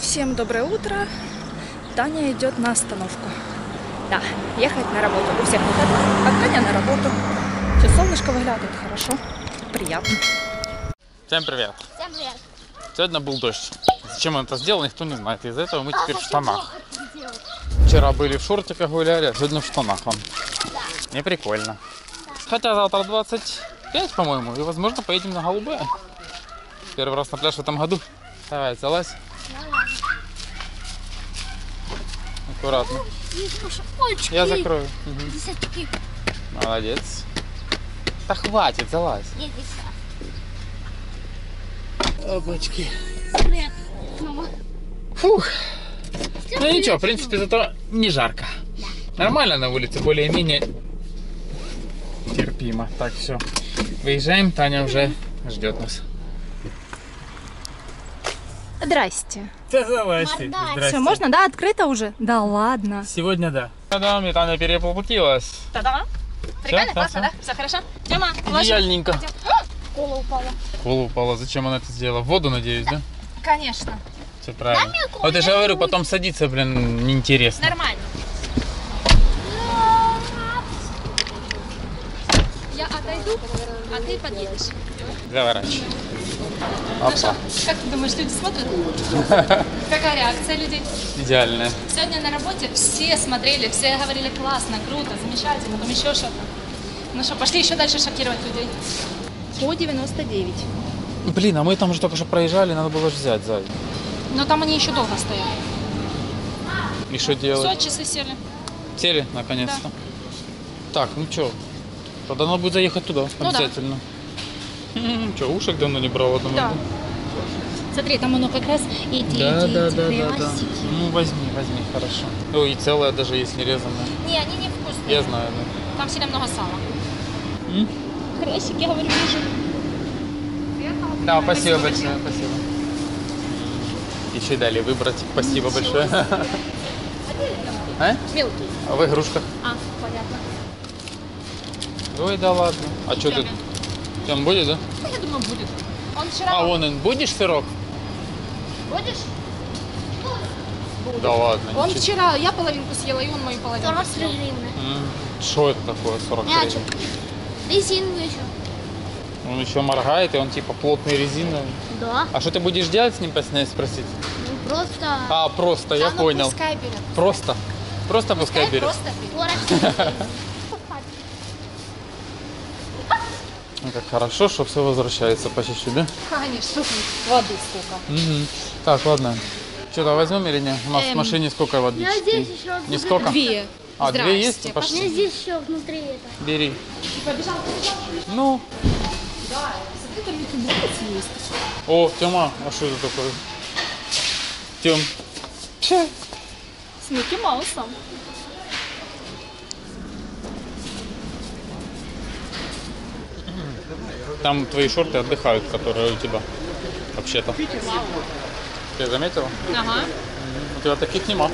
Всем доброе утро. Таня идет на остановку. Да, ехать на работу. У всех выходных, а Таня на работу. Сейчас солнышко выглядывает хорошо, приятно. Всем привет. Всем привет. Сегодня был дождь. Зачем он это сделал, никто не знает. Из-за этого мы теперь в штанах. Вчера были в шортиках гуляли, а сегодня в штанах он. Да. Не прикольно. Да. Хотя завтра 25, по-моему, и возможно поедем на голубое. Первый раз на пляж в этом году. Давай, залазь. Аккуратно. Ой, я закрою. Угу. Молодец. Да хватит, залазь. Обочки. Фух. Ну ничего, в принципе, зато не жарко. Нормально на улице, более-менее терпимо. Так, все. Выезжаем, Таня уже ждет нас. Здрасте. Здрасте. Все, можно, да? Открыто уже? Да ладно. Сегодня да. Та-дам, и Таня переплутилась. Та-дам. Прикольно, классно, да? Все хорошо? Тема, идеальненько. Кола упала. Кола упала. Зачем она это сделала? В воду, надеюсь, да? Конечно. Все правильно. Вот я же говорю, потом садиться, блин, неинтересно. Нормально. Я отойду, а ты подъедешь. Заворачивай. Ну что, как ты думаешь, люди смотрят? Какая реакция людей? Идеальная. Сегодня на работе все смотрели, все говорили классно, круто, замечательно, там еще что-то. Ну что, пошли еще дальше шокировать людей. По 99. Блин, а мы там же только что проезжали, надо было взять, Зай. Но там они еще долго стояли. И что делать? Все, часы сели. Сели, наконец-то. Да. Так, ну что, тогда надо будет заехать туда, ну обязательно. Да. Че, ушек давно не брал в одном? Да. Смотри, там оно как раз эти, да, эти. Ну возьми, хорошо. Ну и целое даже есть нерезанное. Не, они не вкусные. Я знаю, да. Там всегда много сала. Хрящик, я говорю, вижу. Да, спасибо большое, спасибо. Еще далее выбрать. Спасибо большое. А? Мелкий. А в игрушках? А, понятно. Ой, да ладно. А что ты? Он будет, да? Я думаю, будет. Он вчера... А вон он. Будешь сырок? Будешь? Будет. Да ладно. Он ничего. Вчера, я половинку съела, и он мою половинку. 40 режимный. Что это такое 40 режимный? Резинку еще. Он еще моргает, и он типа плотный резиновый. Да. А что ты будешь делать с ним, спросить? Ну, просто... А, просто, я понял. Пускай берет. Просто? Просто пускай берет. Просто. Ну как хорошо, что все возвращается по чуть-чуть, да? Конечно, воды сколько. Угу. Так, ладно. Что-то возьмем или нет? У нас в машине сколько воды? Я здесь еще не сколько? Две. А, здрасте. Две есть? Пошли. У меня здесь еще внутри это. Бери. Побежал. Ну. Да, смотри, там ютуберцы есть. О, Тёма, а что это такое? Тём. Че? С Микки Маусом. Там твои шорты отдыхают, которые у тебя вообще-то. Ты заметила? Ага. У тебя таких нема.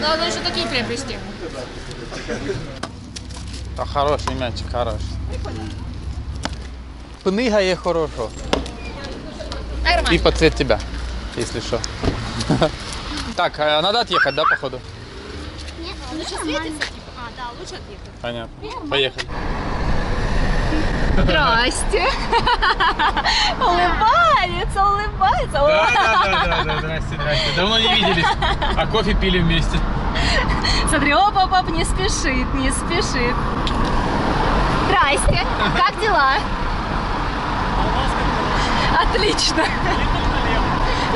Надо еще такие приобрести. Да хороший мячик, хороший. Книга есть хорошо. И под цвет тебя, если что. Так, надо отъехать, да, походу? Нет, лучше светиться. А, да, лучше отъехать. Понятно. Поехали. Здрасте! Улыбается! Да, здрасте. Давно не виделись, а кофе пили вместе. Смотри, опа, пап, не спешит. Здрасте, как дела? Отлично.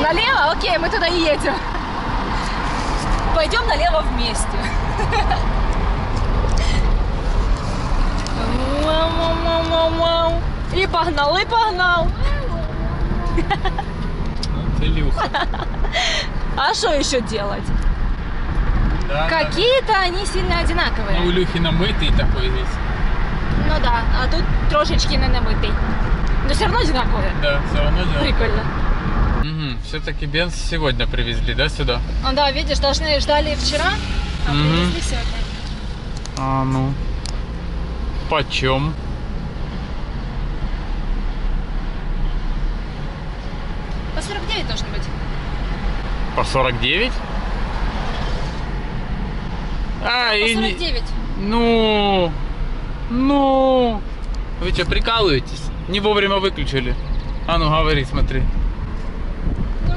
Налево? Окей, мы туда и едем. Пойдем налево вместе. Мау-мау-мау-мау-мау. И погнал, Ты Илюха. А что еще делать? Да, какие-то они сильно одинаковые. Ну, у Илюхи намытый такой весь. Ну да, а тут трошечки не намытый. Но все равно одинаковые. Да, все равно одинаковые. Прикольно. Угу. Все-таки Бенц сегодня привезли, да, сюда? Ну да, видишь, должны ждали вчера, а привезли сегодня. А, ну... Почем? По 49 должно быть. по 49? А, по 49. Ну. Вы что, прикалываетесь? Не вовремя выключили. А ну говори, смотри. Ну,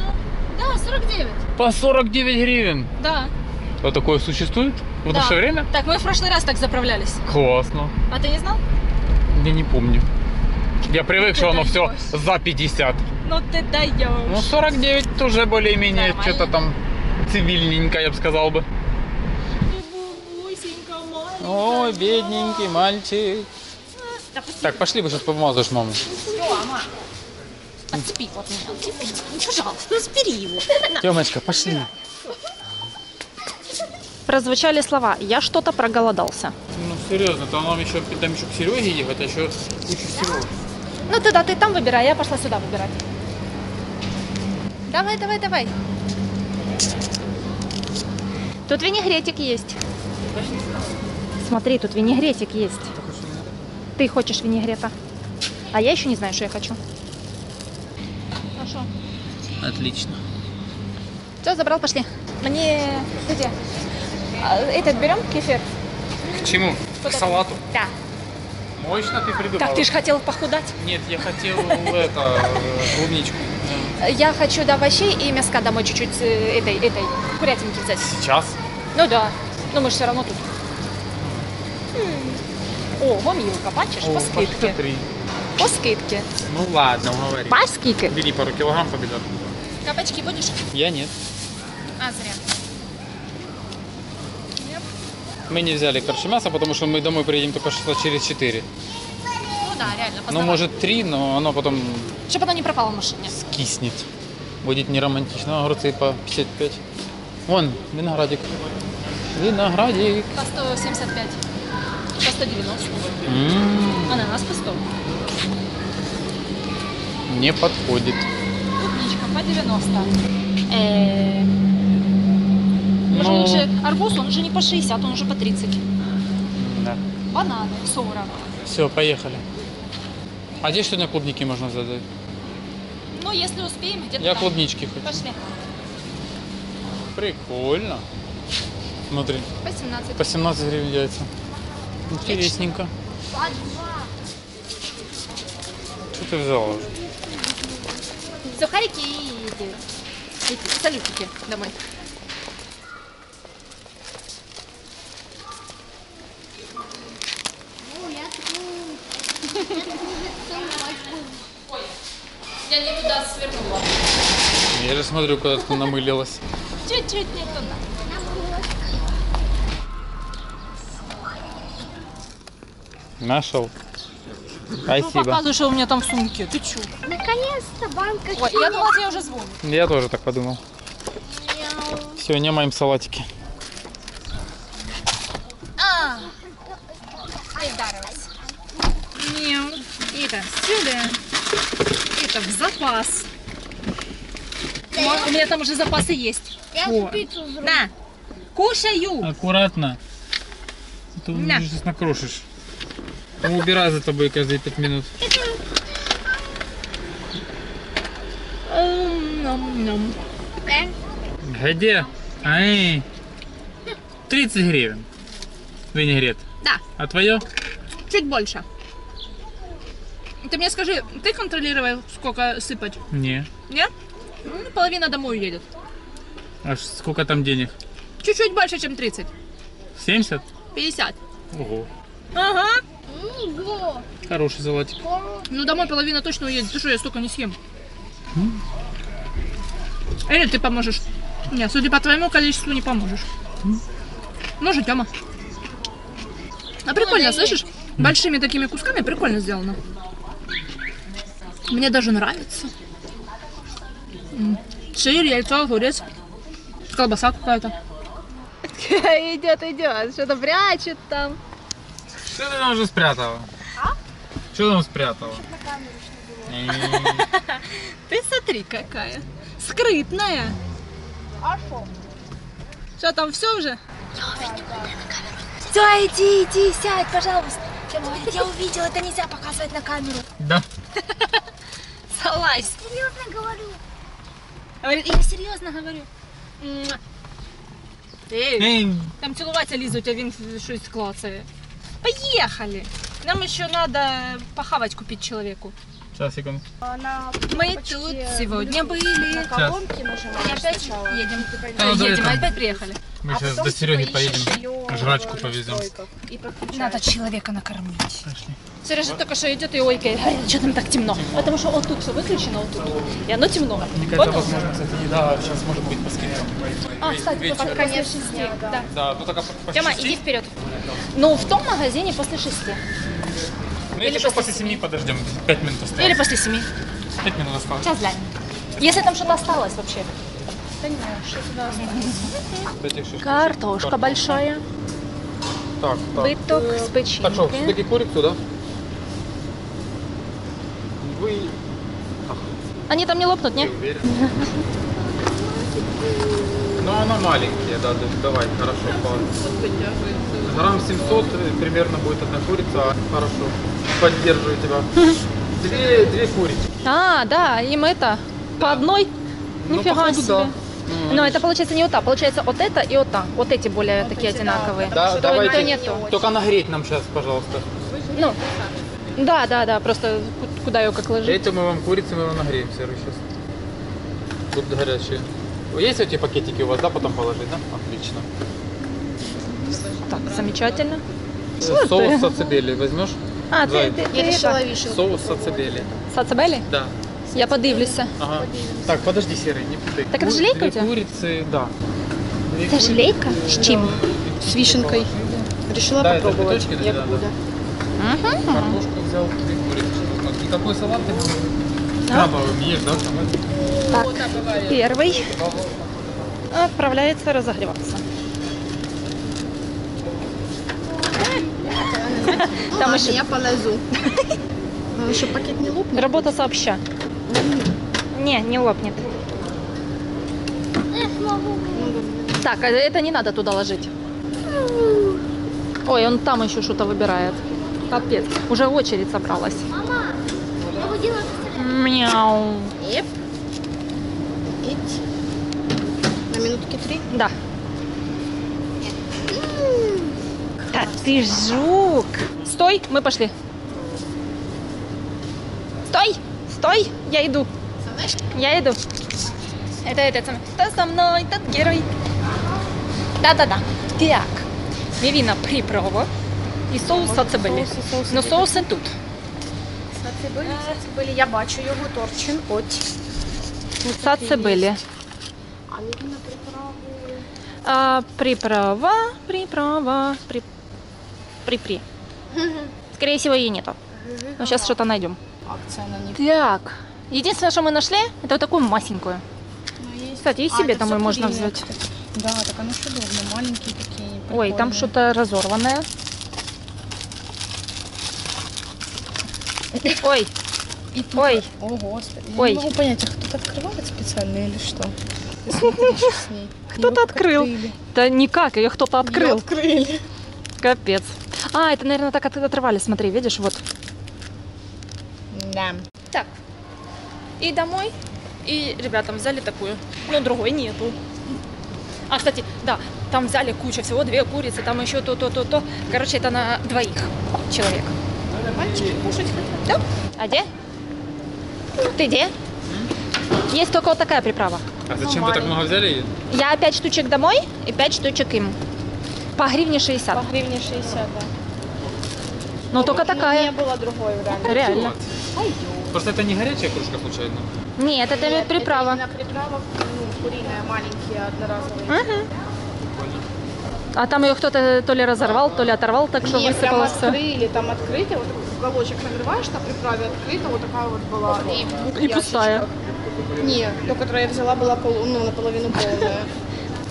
да, 49. По 49 гривен? Да. Вот такое существует в наше время? Так, мы в прошлый раз так заправлялись. Классно. А ты не знал? Я не помню. Я привык, что оно все за 50. Ну ты даешь. Ну 49 тоже более-менее что-то там цивильненько, я бы сказал бы. Ой, бедненький мальчик. Так, пошли, бы сейчас помазаешь маму. Тёма, отцепи вот меня. Ну, пожалуйста, разбери его. Тёмочка, пошли. Прозвучали слова: я что-то проголодался. Ну серьезно, там еще к Сереге ехать, а еще кучу всего. Ну тогда ты там выбирай, я пошла сюда выбирать. Давай, давай, давай. Тут винегретик есть. Смотри, тут винегретик есть. Ты хочешь винегрета? А я еще не знаю, что я хочу. Хорошо. Отлично. Все, забрал, пошли. Мне где? Этот берем кефир. К чему? Куда? К салату. Да. Мощно ты придумала. Так, ты же хотел похудать. Нет, я хотел клубничку. Я хочу до овощей и мяска домой чуть-чуть этой курятинки взять. Сейчас? Ну да. Но мы же все равно тут. О, вон Юлка, бачишь, по скидке. По скидке. Ну ладно, говори. По скидке? Бери пару килограмм побежат. Кабачки будешь? Я нет. А, зря. Мы не взяли, короче, мясо, потому что мы домой приедем только что через 4. Ну да, реально. Ну, может, 3, но оно потом... Чтобы оно не пропало в машине. Скиснет. Будет неромантично. Огурцы по 55. Вон, виноградик. Виноградик. По 175. По 190. Ананас по 100. Не подходит. Клубничка по 90. Может, он уже арбуз, он уже не по 60, он уже по 30. Да. Бананы 40. Все, поехали. А здесь сегодня клубники можно взять? Ну, если успеем, где-то. Я клубнички хочу. Пошли. Прикольно. Смотри. По 17. По 17 гривен яйца. Интересненько. Что ты взяла? Сухарики и эти салютики домой. Я не туда свернула. Я же смотрю, куда ты намылилась. Чуть-чуть не туда. Нашел. Спасибо. Ну, показывай, что у меня там в сумке. Ты че? Наконец-то банка. Ой, я думала, тебе уже звонит. Я тоже так подумал. Все, не моим салатики. Это сюда, это в запас. У меня там уже запасы есть. На, кушаю. Аккуратно. Ты мне сейчас накрошишь. Убирай за тобой каждые 5 минут. Где? Ай. 30 гривен. Винегрет. Да. А твое? Чуть больше. Ты мне скажи, ты контролировал, сколько сыпать? Не. Не? Ну, половина домой уедет. А сколько там денег? Чуть-чуть больше, чем 30. 70? 50. Ого. Ага. Хороший золотик. Ну, домой половина точно уедет. Ты что, я столько не съем? Или ты поможешь? Нет, судя по твоему количеству, не поможешь. Ну же, Тёма. А прикольно, слышишь? Большими такими кусками прикольно сделано. Мне даже нравится. Сыр, яйцо, огурец, колбаса какая-то. Идет, идет, что-то прячет там. Что ты там уже спрятала? А? Что там спрятала? Ты смотри какая, скрытная. А что? Что там, все уже? Все, иди, иди, сядь, пожалуйста. Я увидела, это нельзя показывать на камеру. Да. Залазь. Серьезно говорю. Я серьезно говорю. Эй, там цілуватися лізуть, а він щось клацає. Поехали! Нам еще надо похавать купить человеку. Сейчас, секунду. Мы тут сегодня были. На колонке нажимаем. И опять едем. Едем, опять приехали. Мы сейчас до Сереги поедем, жрачку повезем. Надо человека накормить. Пошли. Сережа только что идет и ойкает. Что там так темно? Потому что вот тут все выключено, вот тут. И оно темно. Никакая возможность, кстати, да, сейчас может быть поскорее. А, кстати, конечно, 6. Да, ну только по 6. Тема, иди вперед. Ну, в том магазине после 6. Или еще после 7 подождем, 5 минут осталось. Или после 7. 5 минут осталось. Сейчас глянем. Если там что-то осталось вообще. Да не знаю, что туда осталось. Картошка большая. Так. Быток с печенькой. Так что, все-таки курицу, да? Вы... Они там не лопнут, не? Я уверен. Ну, она маленькая, да, давай, хорошо. Грамм 700 примерно будет одна курица, хорошо, поддерживаю тебя. Две курицы. А, да, им это, да. По одной? Ну, нифига себе. Да. Но это получается не вот та, получается вот это и вот та, вот эти более вот такие эти, одинаковые. Да, что давайте, то нету. Только нагреть нам сейчас, пожалуйста. Ну, да, просто куда ее как ложить. Эти мы вам курицу, мы вам нагреем, Серый, сейчас. Тут горячие. Есть эти пакетики у вас, да, потом положить, да? Отлично. Так, замечательно. Соус сацебели возьмешь? А, ты решила вишенку. Соус сацебели. Сацебели? Да. Я подивлюся. Ага. Так, подожди, Серый, не путай. Так это желейка у тебя? Курицы, да. Это желейка? С чем? С вишенкой. Да. Решила попробовать. Да, это пяточки, да. Картошку взял, две курицы. И какой салат ты будешь? Крабовым ешь, да? Так, первый отправляется разогреваться. Там еще... Я полезу. Еще пакет не лопнет. Работа сообща. Не лопнет. Так, это не надо туда ложить. Ой, он там еще что-то выбирает. Капец. Уже очередь собралась. Мяу. На минутки 3? Да. Да ты жук! Стой, мы пошли. Стой, я иду. Я иду. Это. Кто со мной, тот герой. Да. Так, мивина приправа и соус сацебелі. Но соуси тут. Сацебелі, я бачу його, торчин, от. Сацебелі. А мивина приправа? Приправа. Скорее всего, ее нету. Но сейчас что-то найдем. Акция на них. Так. Единственное, что мы нашли, это вот такую масенькую. Кстати, и себе там ее можно взять. Да, так оно что удобно. Маленькие такие. Прикольные. Ой, там что-то разорванное. Ой. Ой. О, Господи. Я не могу понять, а кто-то открывал это специально или что? Кто-то открыл. Да никак, ее кто-то открыл. Открыли. Капец. А, это, наверное, так отрывали. Смотри, видишь, вот. Да. Так. И домой. И ребятам взяли такую. Но другой нету. А, кстати, да, там взяли кучу всего. 2 курицы, там еще то. Короче, это на 2 человек. Мальчики кушать хотят. Да? А где? Ты где? Есть только вот такая приправа. А зачем вы так много взяли? Я 5 штучек домой и 5 штучек им. По гривне 60. По гривне 60, да. Но только такая. Не было другой, реально. Просто это не горячая кружка, случайно? Нет, это приправа. Это приправа, куриная, маленькие, одноразовые. А там ее кто-то то ли разорвал, то ли оторвал, так что высыпалось все. Там открыто, вот уголочек нагреваешь, на приправе открыто, вот такая вот была. И пустая. Нет, то, которую я взяла, была наполовину полная.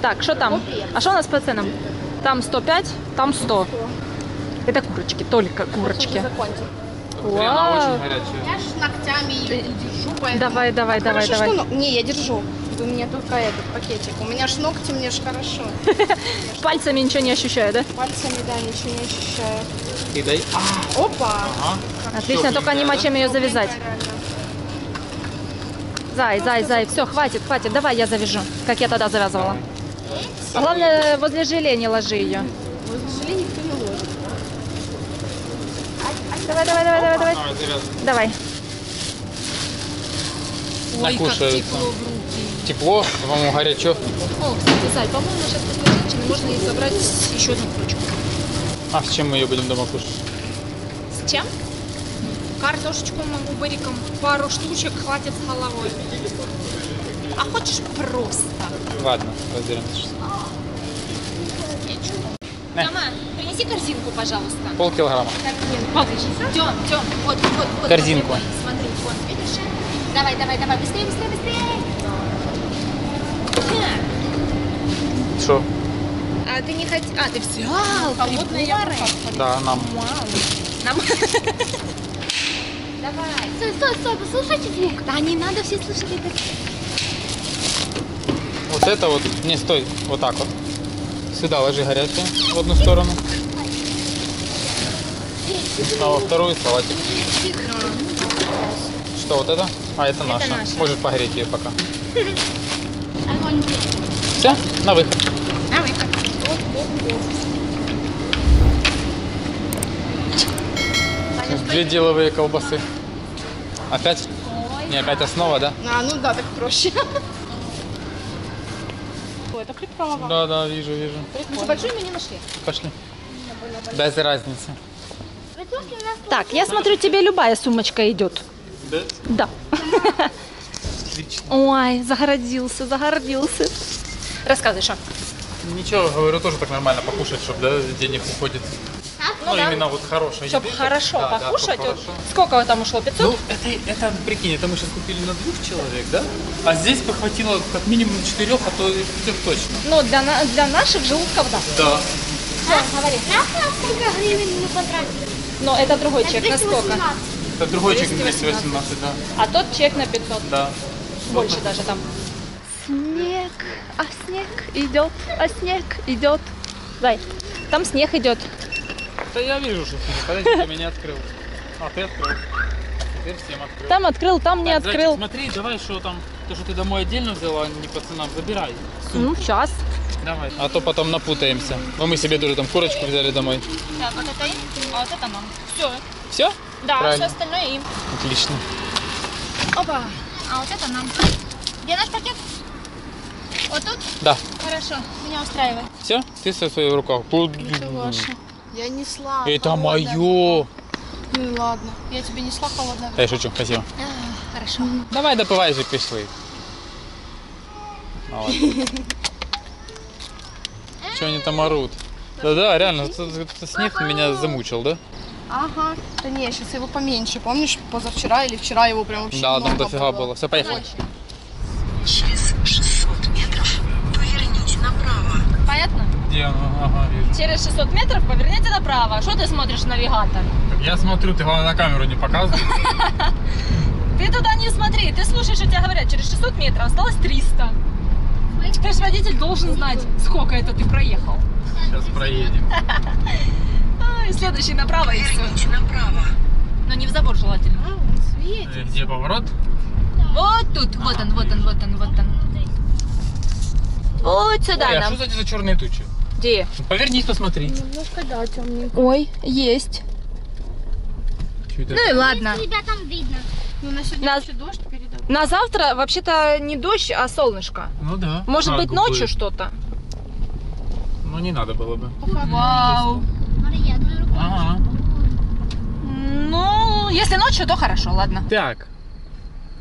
Так, что там? А что у нас по ценам? Там 105, там 100. Это курочки, только курочки. Она очень горячая. Я же ногтями ее не держу, поэтому... Давай. Что... Не, я держу. У меня только этот пакетик. У меня ж ногти, мне ж хорошо. Пальцами ничего не ощущаю, да? Пальцами, да, ничего не ощущаю. И дай. Опа! Отлично, только не мочим ее завязать. Зай, все, хватит, давай я завяжу, как я тогда завязывала. А главное, возле желе не ложи ее. Возле желе никто не ложит. Давай. Давай. Ой, как тепло в руки. Тепло, по-моему, горячо. О, кстати, Зай, по-моему, сейчас после женщины можно и забрать еще одну крючку. А с чем мы ее будем дома кушать? С чем? Картошечку могу быриком, пару штучек хватит с головой. А хочешь просто? Ладно, разберемся сейчас. Тома, принеси корзинку, пожалуйста. Полкилограмма. Так, нет, Тём, вот. Корзинку. Смотри, вот, видишь? Давай, быстрее. Что? А ты не хотел... А, ты взял приборы? Да, нам. Нам? Давай. Стой, послушайте звук. Да не надо, все слышали это. Вот это вот, не стой, вот так вот. Сюда ложи горячее в одну сторону. А во вторую салатик. Что вот это? А, это наша. Можешь погреть ее пока. Все, на выход. Две деловые колбасы. Опять? Не, опять основа, да? А, ну да, так проще. Это приправа. Да, вижу. Мы большими не нашли. Пошли. Да, за разница. Так, я смотрю, тебе любая сумочка идет. Да? Да. Отлично. Ой, загордился. Рассказывай, что? Ничего, говорю, тоже так нормально покушать, чтобы да, денег уходит. Ну, да. Именно вот хорошая. Чтобы хорошо да, покушать. Да, вот хорошо. Сколько там ушло? 500? Ну, это, прикинь, это мы сейчас купили на 2 человек, да? А здесь похватило как минимум 4, а то и 5 точно. Ну, для наших желудков, да. Да. Говори. Сколько гривен мы потратили? Но это другой чек, на сколько? Это другой чек на 218, да. А тот чек на 500. Да. Больше вот. Даже там. Снег идет. Дай, там снег идет. Да я вижу, что ты меня открыл. А ты открыл. Теперь всем открыл. Там открыл, там не открыл. Смотри, давай, что там, то, что ты домой отдельно взяла, не пацанам, забирай. Ну, сейчас. Давай. А то потом напутаемся. Но мы себе тоже там курочку взяли домой. Так, вот это им, а вот это нам. Все. Все? Да, правильно. Все остальное им. Отлично. Опа, а вот это нам. Где наш пакет? Вот тут? Да. Хорошо, меня устраивает. Все? Ты со своей в руках. Я несла. Это холодное. Мое. Ну ладно, я тебе несла холодное. Да, я шучу, спасибо. А, хорошо. Давай допивай же кислый. Че они там орут? Да, реально, снег меня замучил, да? Ага. Да не, сейчас его поменьше. Помнишь, позавчера или вчера его прям вообще много было. Да, там дофига было. Все, поехали. Через 600 метров поверните направо. Понятно? Ага, через 600 метров поверните направо. Что ты смотришь в навигатор? Я смотрю, ты главное на камеру не показывай. Ты туда не смотри, ты слушаешь, что тебе говорят. Через 600 метров осталось 300. Теперь водитель должен знать, сколько это ты проехал. Сейчас проедем. Следующий направо и все. Но не в забор желательно. Где поворот? Вот тут, вот он. Вот сюда. Ой, а что за черные тучи? Где? Повернись, посмотри. Немножко, да, темненько. Ой, есть. Ну и ладно. Тебя там видно. Ну, на сегодня еще дождь передал. На завтра вообще-то не дождь, а солнышко. Ну да. Может быть, ночью что-то? Ну не надо было бы. Вау. Ага. Ну, если ночью, то хорошо, ладно. Так.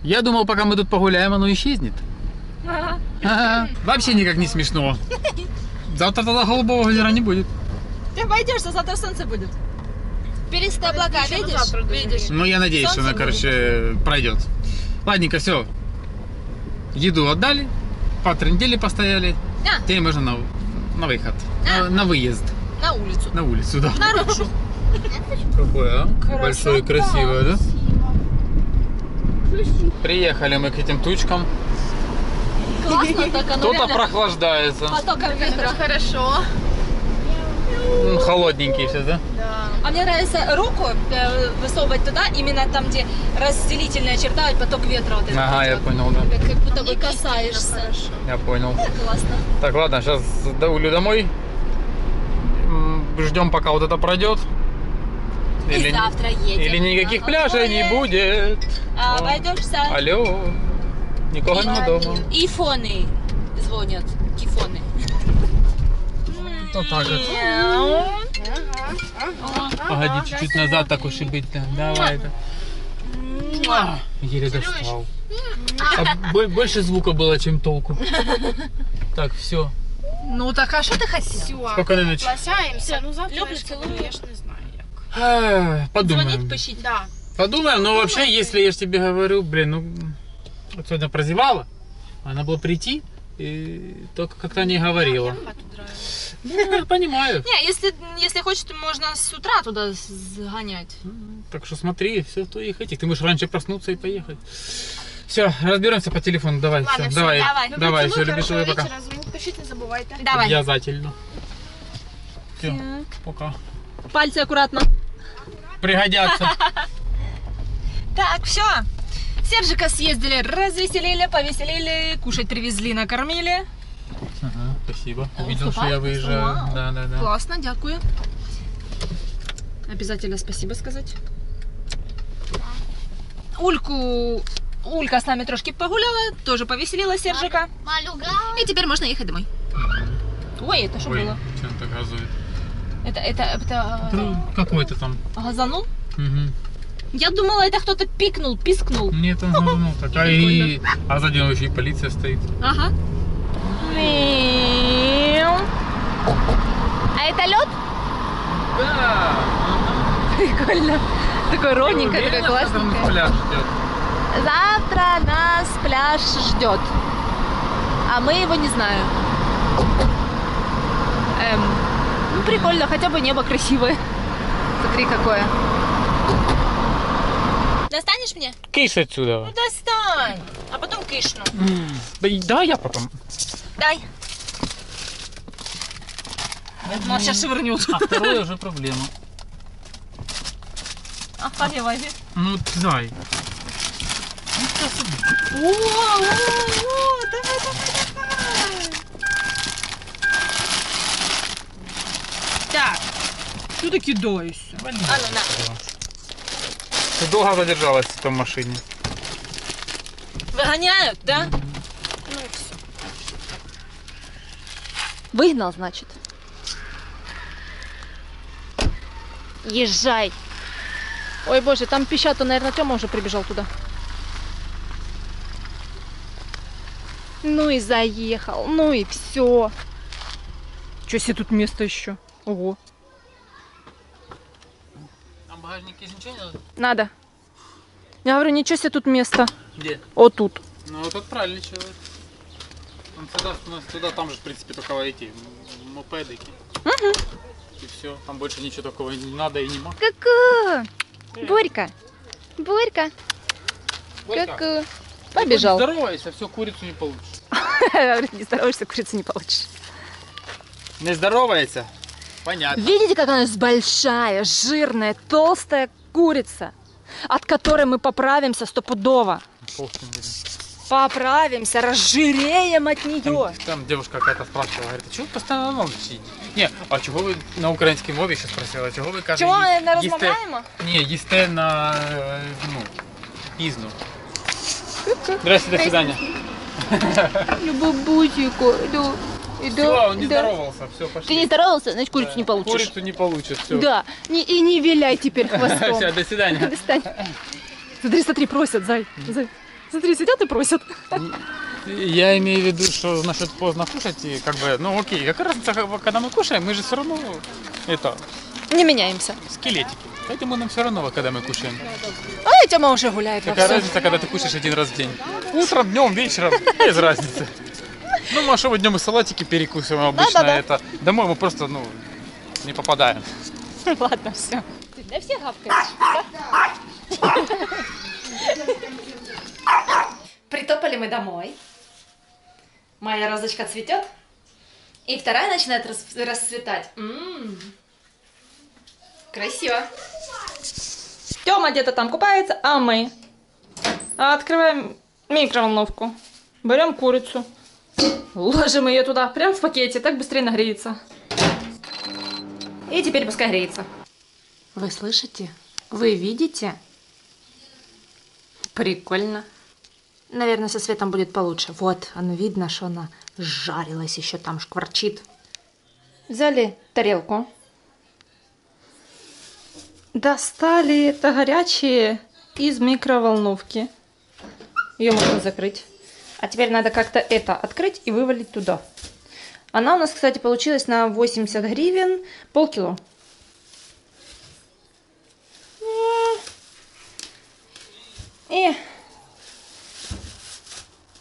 Я думал, пока мы тут погуляем, оно исчезнет. Ага. Вообще никак не смешно. Завтра тогда голубого озера не будет. Ты пойдешься, завтра солнце будет. Перистые облака, видишь? Ну я надеюсь, солнце что она, короче, будет. Пройдет. Ладненько, все. Еду отдали, потрындели, постояли. Да. Теперь можно на выход, на выезд. На улицу. На улицу, да. На ручку. Какое, а? Красота. Большое и красивое, да? Красиво. Приехали мы к этим тучкам. Кто-то прохлаждается. Потоком ветра. Хорошо. Холодненькие все, да? Да. А мне нравится руку высовывать туда, именно там, где разделительная черта, и поток ветра вот этот. Ага, я понял, да. Как будто бы касаешься. Я понял. Классно. Так, ладно, сейчас Улю домой. Ждем, пока вот это пройдет. Или завтра едем. Или никаких пляжей не будет. Обойдешься. Алло. Никого не дома. И фоны звонят. Кифоны. Вот так вот. Погоди, чуть-чуть назад так уж и быть. Давай. Еле достал. Больше звука было, чем толку. Так, все. Ну так, а что ты хотел? Сколько на ночь? Согласяемся. Ну завтра, конечно, знаю я. Подумаем. Звонить, пощадить. Да. Подумаем, но вообще, если я же тебе говорю, блин, ну... Вот сегодня прозевала, она была прийти. И только как-то не говорила. Я понимаю. Не, если хочешь, можно с утра туда сгонять. Так что смотри, все в твоих этих. Ты можешь раньше проснуться и поехать. Все, разберемся по телефону. Давай, ладно, все. Давай, все, люблю тебя, пока. Пишите, не забывайте. Давай. Обязательно. Все, пока. Пальцы аккуратно. Пригодятся. Так, все. Сержика съездили, развеселили, повеселили, кушать привезли, накормили. Ага, спасибо. Увидел, что я выезжаю. Да. Классно, дякую. Обязательно спасибо сказать. Улька с нами трошки погуляла, тоже повеселила Сержика. И теперь можно ехать домой. Ой, это что было? Чем так газует? Это какой-то там. Газанул? Угу. Я думала, это кто-то пикнул, пискнул. Нет, он ну, такая и... А сзади еще и полиция стоит. Ага. А это лед? Да. Прикольно. Такой ровненький, такой классненький. Завтра нас пляж ждет. А мы его не знаем. Ну, прикольно, хотя бы небо красивое. Смотри, какое. Достанешь мне? Кыш отсюда. Ну достань, а потом кышну. Да, я потом. Дай. Нас сейчас швырнет. А второе уже проблема. А второе возьми. Ну дай. О, давай. Так, что ты кидаешься? А ну на. Ты долго задержалась в том машине? Выгоняют, да? Ну и все. Выгнал, значит. Езжай. Ой, боже, там пищат, наверное, Тёма уже прибежал туда. Ну и заехал, ну и все. Чё себе тут место еще? Ого. Надо. Я говорю, ничего себе тут место. Где? О, тут. Ну, вот тут правильный человек. Он сюда, там же, в принципе, только войти. Мопедики. Угу. И все. Там больше ничего такого не надо и не могу. Ку-ку. Борька. Борька. Ку-ку. Побежал. Здоровайся, все, курицу не получишь. Не здороваешься, курицу не получишь. Не здоровайся. Понятно. Видите, как она большая, жирная, толстая курица, от которой мы поправимся стопудово. Поправимся, разжиреем от нее. Там девушка какая-то спрашивала, говорит, а чего вы постоянно на улице сидите? Не, а чего вы на украинском мове еще спросила? Чего вы кажете? Чего, на размовляемо? Не, есте на, ну, изну. Здравствуйте, до свидания. Любобузику, иду. Все, он не здоровался, все, пошли. Ты не здоровался, значит, курицу не получишь. Курицу не получишь, все. Да, и не виляй теперь хвостом. Все, до свидания. Смотри, просят, зай. Смотри, сидят и просят. Я имею в виду, что насчет поздно кушать, и как бы, ну окей, как раз, когда мы кушаем, мы же все равно, это... Не меняемся. Скелетики. Поэтому нам все равно, когда мы кушаем. А Тёма уже гуляет. Какая разница, когда ты кушаешь один раз в день? Утром, днем, вечером, без разницы. Ну, Маша, мы днем и салатики перекусим обычно, это домой мы просто, ну, не попадаем. Ладно, все. Ты для всех гавкаешь. Притопали мы домой. Моя розочка цветет. И вторая начинает расцветать. Красиво. Тёма где-то там купается, а мы открываем микроволновку. Берем курицу. Ложим ее туда, прям в пакете, так быстрее нагреется. И теперь пускай греется. Вы слышите? Вы видите? Прикольно. Наверное, со светом будет получше. Вот, оно видно, что она жарилась, еще там шкварчит. Взяли тарелку. Достали это горячее из микроволновки. Ее можно закрыть. А теперь надо как-то это открыть и вывалить туда. Она у нас, кстати, получилась на 80 гривен полкило. И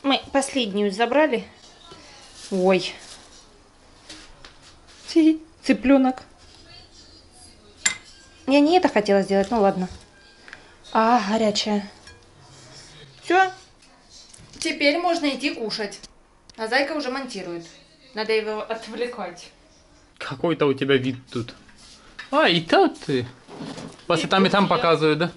мы последнюю забрали. Ой. Цыпленок. Я не это хотела сделать, ну ладно. А, горячая. Все. Теперь можно идти кушать. А зайка уже монтирует. Надо его отвлекать. Какой-то у тебя вид тут. А, и тут ты. Вас и там показывают, да?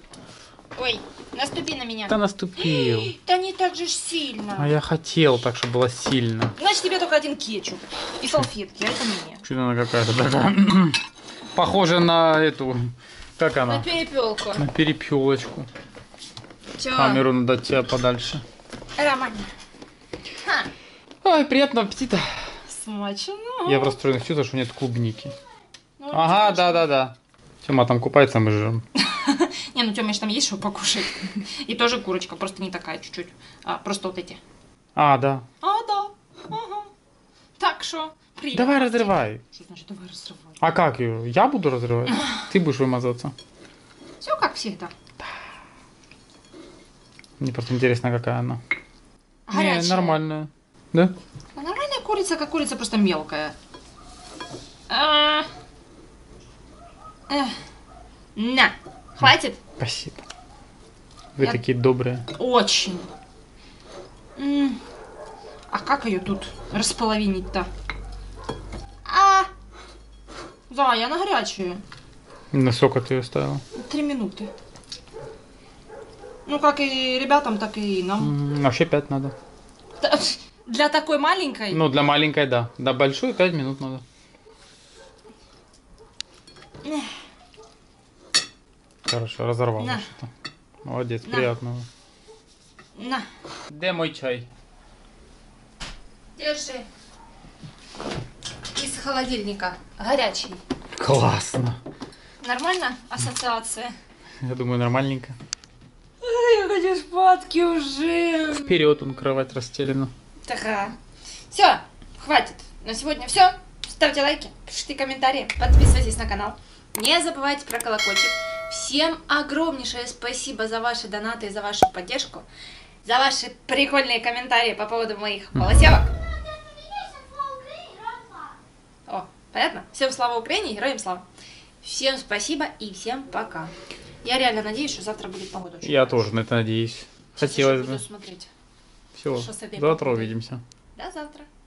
Ой, наступи на меня. Да наступил. Да не так же сильно. А я хотел так, чтобы было сильно. Значит, тебе только один кетчуп и салфетки, а это мне. Что-то она какая-то такая. Похожа на эту... Как она? На перепелку. На перепелочку. Чё? Камеру надо от тебя подальше. Роман. Ха. Ой, приятного аппетита. Смачно. Я просто чувствую, что нет клубники. Ну, ага, да-да-да. Тёма там купается, мы жрём. Не, ну Тёма же там есть что покушать. И тоже курочка, просто не такая чуть-чуть. Просто вот эти. А, да. А, да. Ага. Так что... Приятно. Давай разрывай. Что значит давай разрывай? А как ее? Я буду разрывать? Ты будешь вымазаться. Все как всегда. Да. Мне просто интересно, какая она. Горячая. Не, нормальная. Да? А нормальная курица, как курица, просто мелкая. На, хватит? Спасибо. Вы такие добрые. Очень. А как ее тут располовинить-то? Да, я на горячую. На сколько ты ее ставила? 3 минуты. Ну, как и ребятам, так и нам. Вообще 5 надо. Для такой маленькой? Ну, для маленькой, да. Для большой 5 минут надо. Хорошо, разорвал. Молодец, на. Приятного. На. Где мой чай? Держи. Из холодильника. Горячий. Классно. Нормально? Ассоциация? Я думаю, нормальненько. Ой, я хочу спадки уже. Вперед, он кровать расстелена. Ага. Все, хватит. На сегодня все. Ставьте лайки, пишите комментарии, подписывайтесь на канал. Не забывайте про колокольчик. Всем огромнейшее спасибо за ваши донаты и за вашу поддержку. За ваши прикольные комментарии по поводу моих полосевок. О, понятно? Всем слава Украине, героям слава. Всем спасибо и всем пока. Я реально надеюсь, что завтра будет погода. Я тоже на это надеюсь. Хотелось бы. Смотреть. Все, завтра увидимся. До завтра.